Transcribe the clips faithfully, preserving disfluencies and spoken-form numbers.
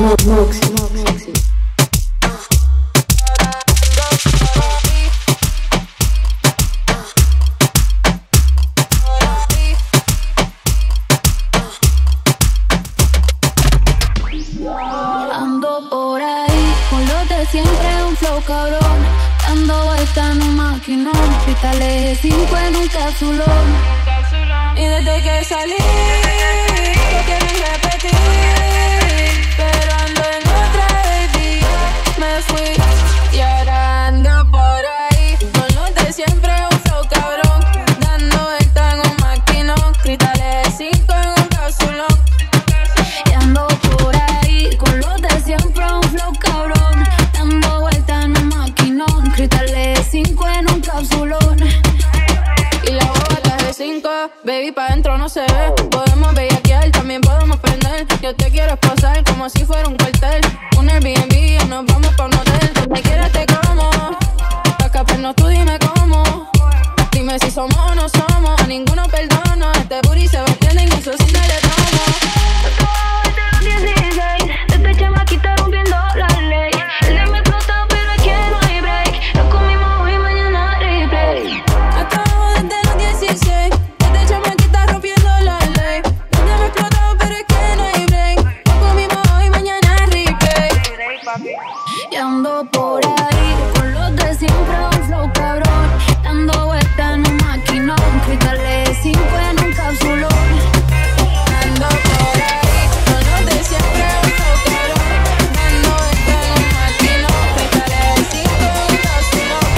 Ando por ahí con los de siempre, un flow cabrón, dando vueltas en un maquinón, cristales cinco en un cápsulón. Y desde que salí, lo quieren repetir, pero ando en otra baby. Me fui y ahora ando por ahí con los de siempre, un flow cabrón, dando el tango maquinón, cristales cinco en un cápsulón. Y ando por ahí con los de siempre, un flow cabrón, dando vueltas en un maquinón, cristales cinco en un cápsulón. Y la bola de cinco, baby, pa' dentro no se ve. Podemos bellaquear, también podemos prender. Yo te quiero pasar como si fuera un cuartel, un Airbnb y nos vamos pa' un hotel. Donde quieras te como, pa' escaparnos tú dime cómo. Dime si somos o no somos, a ninguno perdono. Este booty se va a tener incluso si te le tomo. Acabo de los dieciséis, desde chamaquita rompiendo la ley. El día me explotó pero es que no hay break. Lo comimos hoy, mañana replay. Acabo desde los dieciséis, y ando por ahí con los de siempre, un flow cabrón, dando vueltas en un maquinón, cristales cinco en un cápsulón. Ando por ahí con los de siempre, un flow cabrón, dando vueltas en un maquinón, cristales cinco en un cápsulón.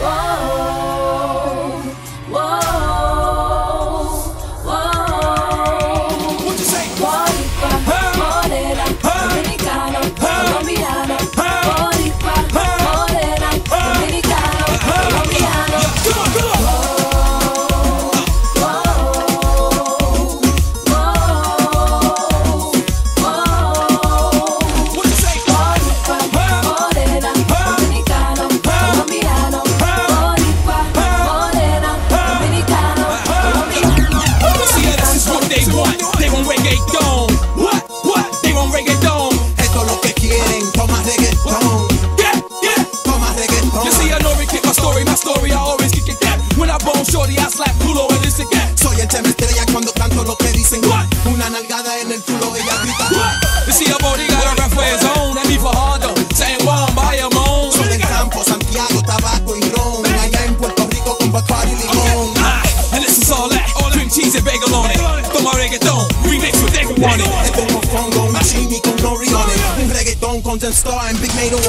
Wow, wow, wow, wow. What you say? Wow. Content star and big made on it.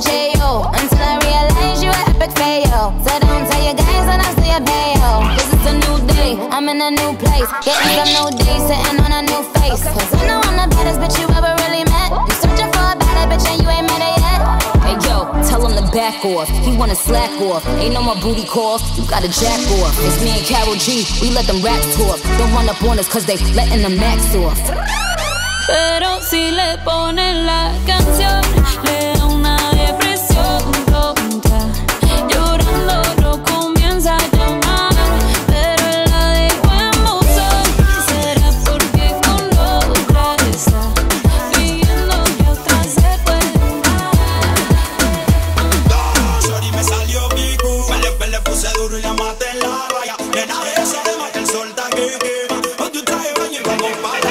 J O Getting some new days, sitting on a new face. Cause I know I'm the baddest bitch you ever really met. You searching for a better bitch and you ain't met her yet. Hey yo, tell him to back off. He wanna slack off. Ain't no more booty calls, you gotta jack off. It's me and Karol G, we let them raps talk. Don't run up on us cause they letting the max off. Pero si le ponen la canción, le da una depresión tonta. Llorando no comienza a llamar, pero la dejo en buzón. Será porque con otra está pidiendo que otra se cuenta. Sorry, me salió Kiku. Me le puse duro y la maté en la raya. Nena, ese tema que el sol está que quema. Ponte un traje baño y vamos para la playa.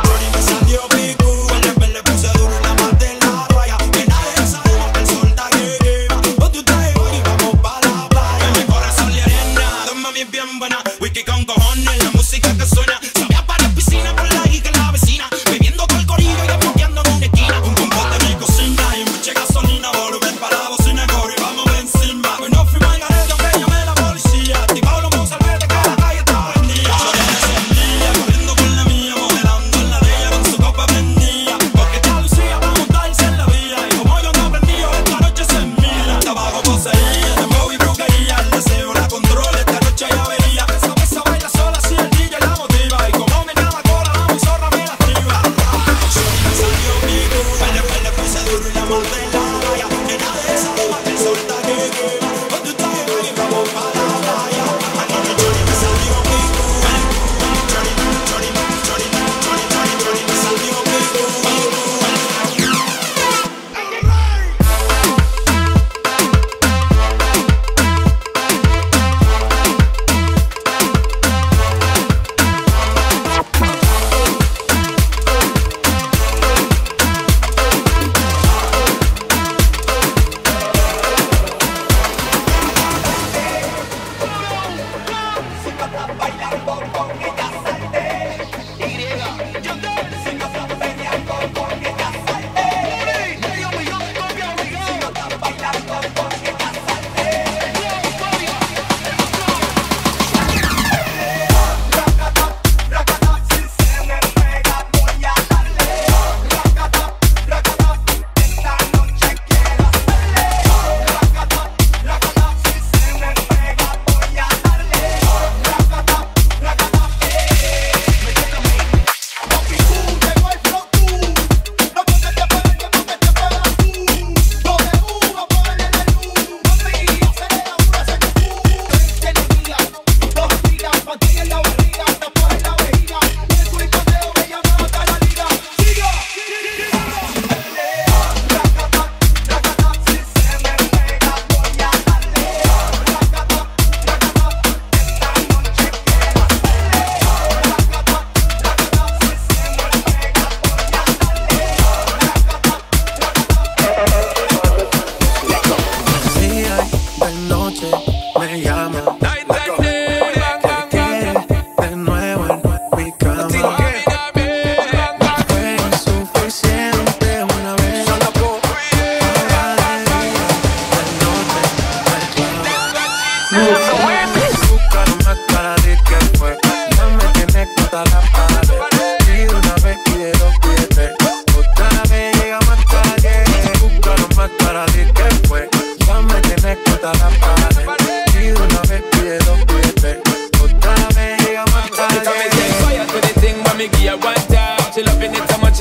That's what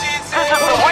she said.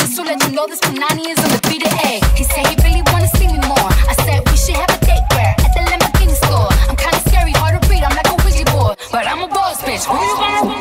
just to let you know this Panani is on the beat of A. He said he really wanna see me more. I said we should have a date where at the Lamborghini store. I'm kinda scary, hard to read, I'm like a Ouija board, but I'm a boss bitch. Who you wanna be?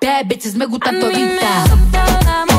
Bad bitches me gustan toditas.